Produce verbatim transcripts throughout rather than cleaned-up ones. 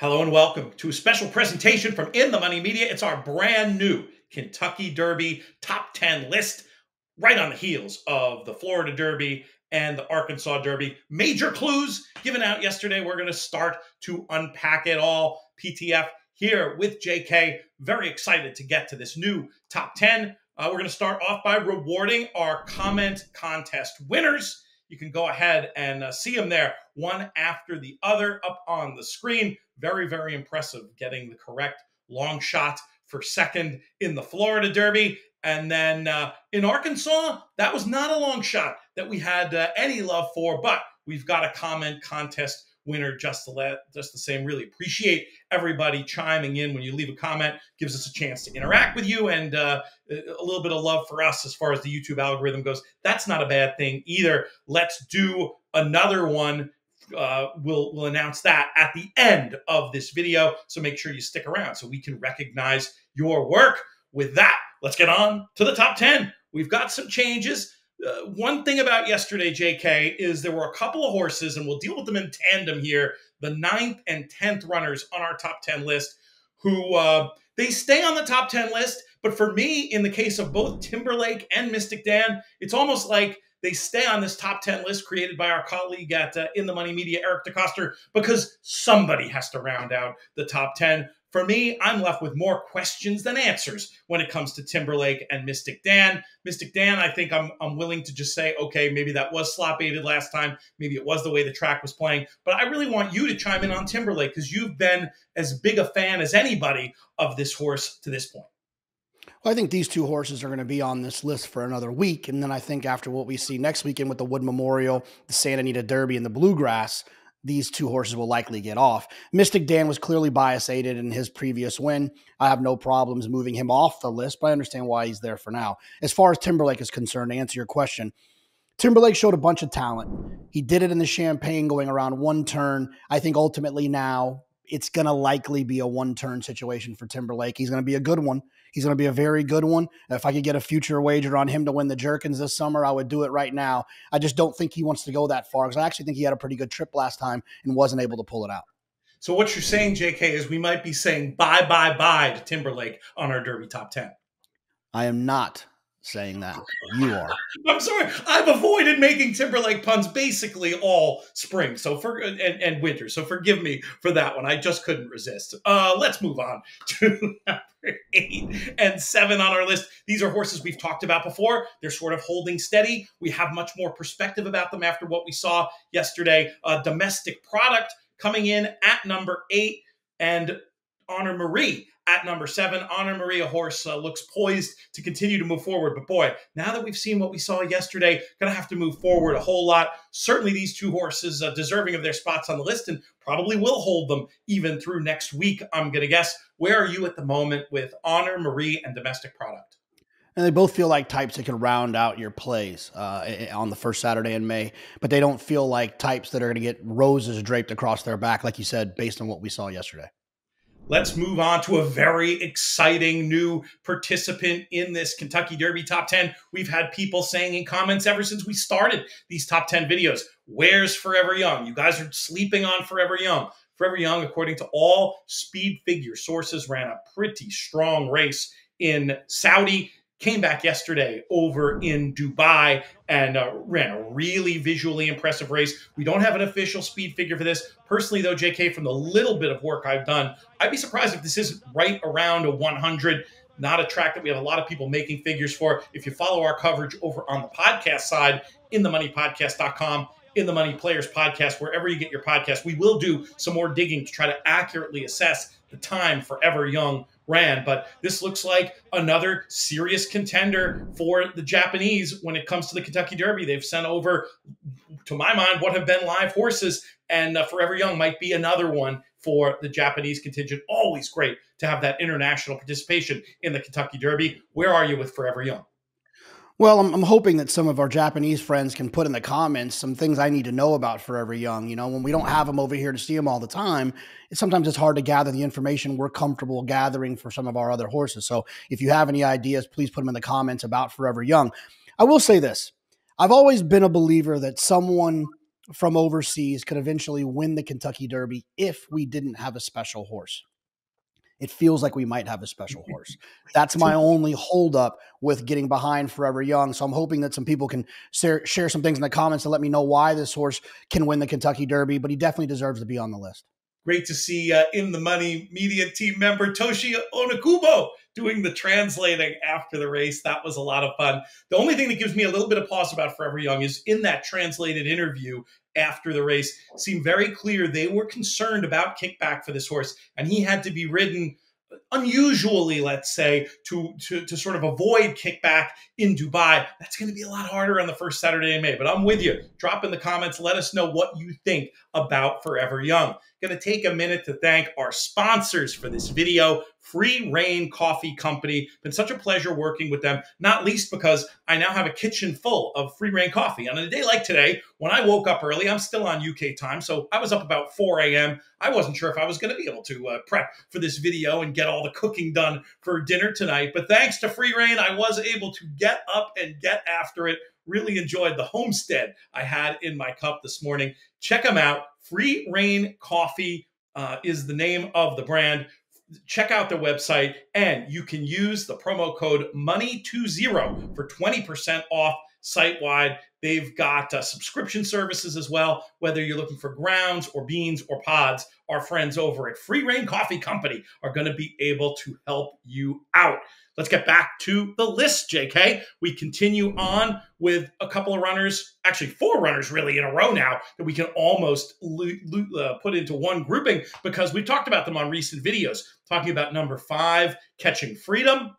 Hello and welcome to a special presentation from In The Money Media. It's our brand new Kentucky Derby top ten list, right on the heels of the Florida Derby and the Arkansas Derby. Major clues given out yesterday. We're going to start to unpack it all. P T F here with J K. Very excited to get to this new top ten. Uh, we're going to start off by rewarding our comment contest winners. You can go ahead and uh, see them there, one after the other up on the screen. Very, very impressive getting the correct long shot for second in the Florida Derby. And then uh, in Arkansas, that was not a long shot that we had uh, any love for, but we've got a comment contest winner just to let, just the same. Really appreciate everybody chiming in. When you leave a comment, gives us a chance to interact with you, and uh, a little bit of love for us as far as the YouTube algorithm goes. That's not a bad thing either. Let's do another one. Uh, we'll, we'll announce that at the end of this video, so make sure you stick around so we can recognize your work. With that, let's get on to the top ten. We've got some changes. Uh, one thing about yesterday, J K, is there were a couple of horses, and we'll deal with them in tandem here, the ninth and tenth runners on our top ten list, who uh, they stay on the top ten list, but for me, in the case of both Timberlake and Mystic Dan, it's almost like they stay on this top ten list created by our colleague at uh, In The Money Media, Eric DeCoster, because somebody has to round out the top ten. For me, I'm left with more questions than answers when it comes to Timberlake and Mystic Dan. Mystic Dan, I think I'm, I'm willing to just say, okay, maybe that was slop aided last time. Maybe it was the way the track was playing. But I really want you to chime in on Timberlake, because you've been as big a fan as anybody of this horse to this point. Well, I think these two horses are going to be on this list for another week. And then I think after what we see next weekend with the Wood Memorial, the Santa Anita Derby, and the Bluegrass, these two horses will likely get off. Mystic Dan was clearly bias aided in his previous win. I have no problems moving him off the list, but I understand why he's there for now. As far as Timberlake is concerned, to answer your question, Timberlake showed a bunch of talent. He did it in the Champagne going around one turn. I think ultimately now it's going to likely be a one-turn situation for Timberlake. He's going to be a good one. He's going to be a very good one. If I could get a future wager on him to win the Jerkins this summer, I would do it right now. I just don't think he wants to go that far, because I actually think he had a pretty good trip last time and wasn't able to pull it out. So what you're saying, J K, is we might be saying bye, bye, bye to Timberlake on our Derby top ten. I am not saying that. You are. I'm sorry. I've avoided making Timberlake puns basically all spring, so for and, and winter. So forgive me for that one. I just couldn't resist. Uh, let's move on to number eight and seven on our list. These are horses we've talked about before. They're sort of holding steady. We have much more perspective about them after what we saw yesterday. Uh, Domestic Product coming in at number eight, and Honor Marie at number seven. Honor Marie, a horse, uh, looks poised to continue to move forward. But boy, now that we've seen what we saw yesterday, going to have to move forward a whole lot. Certainly these two horses are deserving of their spots on the list, and probably will hold them even through next week, I'm going to guess. Where are you at the moment with Honor Marie and Domestic Product? And they both feel like types that can round out your plays uh, on the first Saturday in May, but they don't feel like types that are going to get roses draped across their back, like you said, based on what we saw yesterday. Let's move on to a very exciting new participant in this Kentucky Derby top ten. We've had people saying in comments ever since we started these top ten videos, where's Forever Young? You guys are sleeping on Forever Young. Forever Young, according to all speed figure sources, ran a pretty strong race in Saudi, came back yesterday over in Dubai, and uh, ran a really visually impressive race. We don't have an official speed figure for this. Personally, though, J K, from the little bit of work I've done, I'd be surprised if this isn't right around a one hundred. Not a track that we have a lot of people making figures for. If you follow our coverage over on the podcast side, in the money podcast dot com, In The Money Players Podcast, wherever you get your podcast, we will do some more digging to try to accurately assess the time Forever Young ran, but this looks like another serious contender for the Japanese when it comes to the Kentucky Derby. They've sent over, to my mind, what have been live horses, and uh, Forever Young might be another one for the Japanese contingent. Always great to have that international participation in the Kentucky Derby. Where are you with Forever Young? Well, I'm, I'm hoping that some of our Japanese friends can put in the comments some things I need to know about Forever Young. You know, when we don't have them over here to see them all the time, it's, sometimes it's hard to gather the information we're comfortable gathering for some of our other horses. So if you have any ideas, please put them in the comments about Forever Young. I will say this. I've always been a believer that someone from overseas could eventually win the Kentucky Derby if we didn't have a special horse. It feels like we might have a special horse. That's my only holdup with getting behind Forever Young. So I'm hoping that some people can share some things in the comments to let me know why this horse can win the Kentucky Derby, but he definitely deserves to be on the list. Great to see uh, In The Money media team member Toshi Onokubo doing the translating after the race. That was a lot of fun. The only thing that gives me a little bit of pause about Forever Young is in that translated interview after the race, seemed very clear they were concerned about kickback for this horse, and he had to be ridden unusually, let's say, to, to, to sort of avoid kickback in Dubai. That's going to be a lot harder on the first Saturday in May, but I'm with you. Drop in the comments. Let us know what you think about Forever Young. Going to take a minute to thank our sponsors for this video, Free Rein Coffee Company. Been such a pleasure working with them, not least because I now have a kitchen full of Free Rein coffee. On a day like today, when I woke up early, I'm still on U K time, so I was up about four A M I wasn't sure if I was going to be able to uh, prep for this video and get all the cooking done for dinner tonight. But thanks to Free Rein, I was able to get up and get after it. Really enjoyed the homestead I had in my cup this morning. Check them out. Free Rein Coffee uh, is the name of the brand. Check out their website, and you can use the promo code money twenty for twenty percent off site-wide. They've got uh, subscription services as well, whether you're looking for grounds or beans or pods. Our friends over at Free Rein Coffee Company are going to be able to help you out. Let's get back to the list, J K. We continue on with a couple of runners, actually four runners really in a row now that we can almost uh, put into one grouping because we've talked about them on recent videos, talking about number five, Catching Freedom,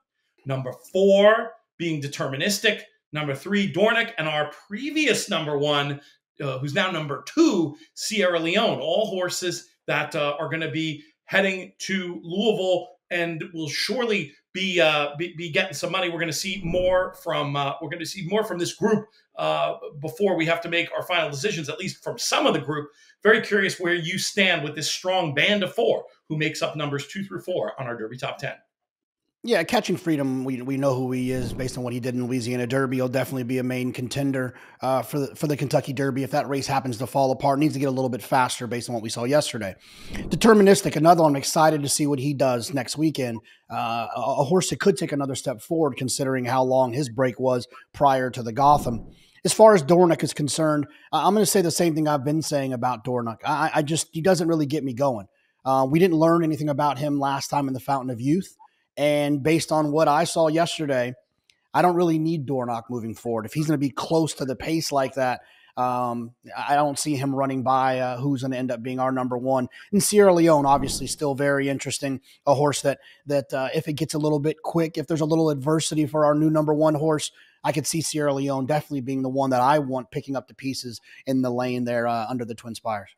number four, being Deterministic, number three, Dornoch, and our previous number one, uh, who's now number two, Sierra Leone, all horses that uh, are going to be heading to Louisville and will surely be, uh, be be getting some money. We're going to see more from uh, we're going to see more from this group uh, before we have to make our final decisions, at least from some of the group. Very curious where you stand with this strong band of four who makes up numbers two through four on our Derby Top ten. Yeah, Catching Freedom, we we know who he is based on what he did in Louisiana Derby. He'll definitely be a main contender uh, for, the, for the Kentucky Derby. If that race happens to fall apart, needs to get a little bit faster based on what we saw yesterday. Deterministic, another one. I'm excited to see what he does next weekend. Uh, a, a horse that could take another step forward considering how long his break was prior to the Gotham. As far as Dornoch is concerned, I'm going to say the same thing I've been saying about Dornoch. I, I just, he doesn't really get me going. Uh, we didn't learn anything about him last time in the Fountain of Youth. And based on what I saw yesterday, I don't really need Dornoch moving forward. If he's going to be close to the pace like that, um, I don't see him running by uh, who's going to end up being our number one. And Sierra Leone, obviously, still very interesting. A horse that, that uh, if it gets a little bit quick, if there's a little adversity for our new number one horse, I could see Sierra Leone definitely being the one that I want picking up the pieces in the lane there uh, under the Twin Spires.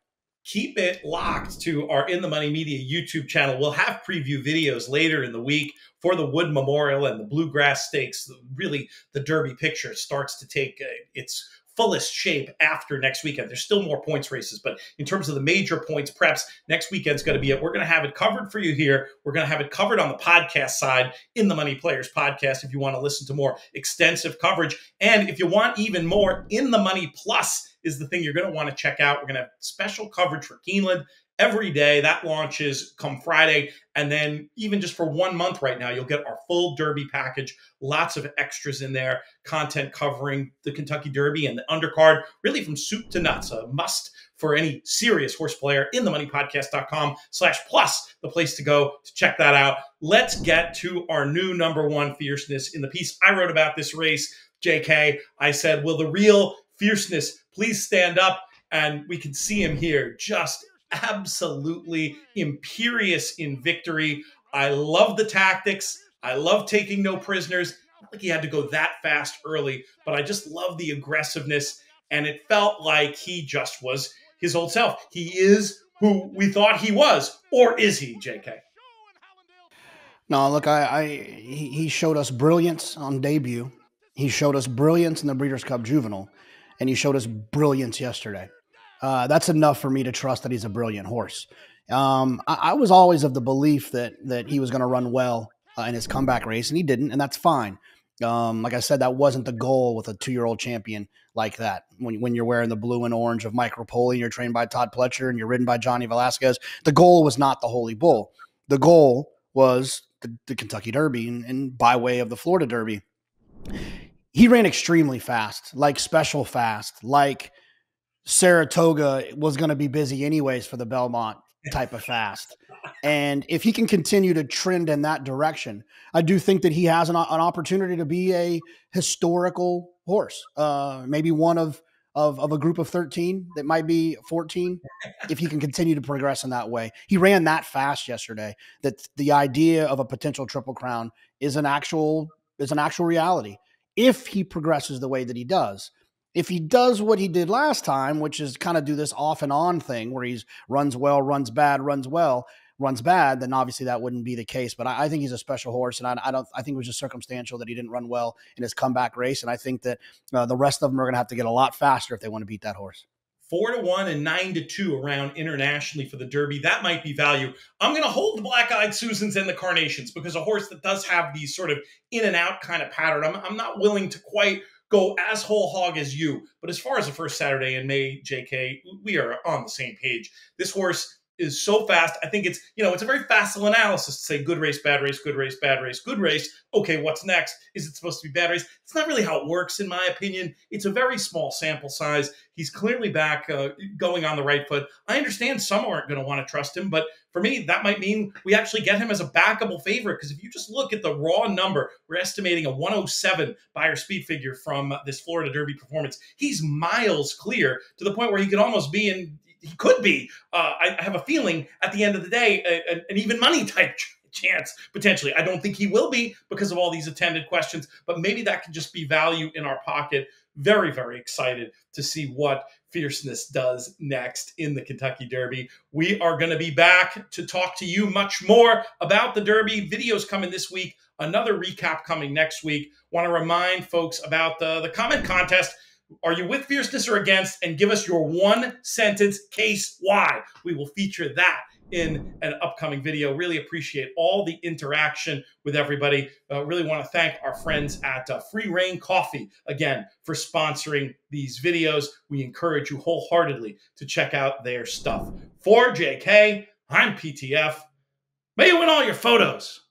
Keep it locked to our In The Money Media YouTube channel. We'll have preview videos later in the week for the Wood Memorial and the Bluegrass Stakes. Really, the Derby picture starts to take its fullest shape after next weekend. There's still more points races, but in terms of the major points preps, next weekend's going to be it. We're going to have it covered for you here. We're going to have it covered on the podcast side, In The Money Players Podcast, if you want to listen to more extensive coverage. And if you want even more, In The Money Plus is the thing you're going to want to check out. We're going to have special coverage for Keeneland every day. That launches come Friday. And then even just for one month right now, you'll get our full Derby package. Lots of extras in there. Content covering the Kentucky Derby and the undercard, really from soup to nuts. A must for any serious horse player. In the money podcast dot com slash plus, the place to go to check that out. Let's get to our new number one, Fierceness. In the piece I wrote about this race, J K, I said, will the real Fierceness please stand up? And we can see him here, just absolutely imperious in victory. I love the tactics. I love taking no prisoners. Not like he had to go that fast early, but I just love the aggressiveness. And it felt like he just was his old self. He is who we thought he was. Or is he, J K? No, look, I, I he showed us brilliance on debut. He showed us brilliance in the Breeders' Cup Juvenile. And he showed us brilliance yesterday. Uh, that's enough for me to trust that he's a brilliant horse. Um, I, I was always of the belief that that he was going to run well uh, in his comeback race, and he didn't, and that's fine. Um, like I said, that wasn't the goal with a two-year-old champion like that. When, when you're wearing the blue and orange of Mike Rapoli, you're trained by Todd Pletcher, and you're ridden by Johnny Velasquez, the goal was not the Holy Bull. The goal was the, the Kentucky Derby and, and by way of the Florida Derby. He ran extremely fast, like special fast, like Saratoga was going to be busy anyways for the Belmont type of fast. And if he can continue to trend in that direction, I do think that he has an, an opportunity to be a historical horse, uh, maybe one of, of, of a group of thirteen that might be fourteen. If he can continue to progress in that way, he ran that fast yesterday, that the idea of a potential triple crown is an actual, is an actual reality. If he progresses the way that he does, if he does what he did last time, which is kind of do this off and on thing where he's runs well, runs bad, runs well, runs bad, then obviously that wouldn't be the case. But I, I think he's a special horse, and I, I don't. I think it was just circumstantial that he didn't run well in his comeback race. And I think that uh, the rest of them are going to have to get a lot faster if they want to beat that horse. Four to one and nine to two around internationally for the Derby. That might be value. I'm going to hold the Black-Eyed Susans and the Carnations because a horse that does have these sort of in and out kind of pattern, I'm, I'm not willing to quite go as whole hog as you. But as far as the first Saturday in May, J K, we are on the same page. This horse is so fast. I think it's, you know, it's a very facile analysis to say good race, bad race, good race, bad race, good race. Okay, what's next? Is it supposed to be bad race? It's not really how it works, in my opinion. It's a very small sample size. He's clearly back uh, going on the right foot. I understand some aren't going to want to trust him, but for me, that might mean we actually get him as a backable favorite, because if you just look at the raw number, we're estimating a one oh seven buyer speed figure from this Florida Derby performance. He's miles clear to the point where he could almost be in He could be, uh, I have a feeling, at the end of the day, a, a, an even money type ch chance, potentially. I don't think he will be because of all these attended questions, but maybe that could just be value in our pocket. Very, very excited to see what Fierceness does next in the Kentucky Derby. We are going to be back to talk to you much more about the Derby. Videos coming this week. Another recap coming next week. Want to remind folks about the, the comment contest. Are you with Fierceness or against? And give us your one-sentence case why. We will feature that in an upcoming video. Really appreciate all the interaction with everybody. Uh, really want to thank our friends at uh, Free Rein Coffee, again, for sponsoring these videos. We encourage you wholeheartedly to check out their stuff. For J K, I'm P T F. May you win all your photos.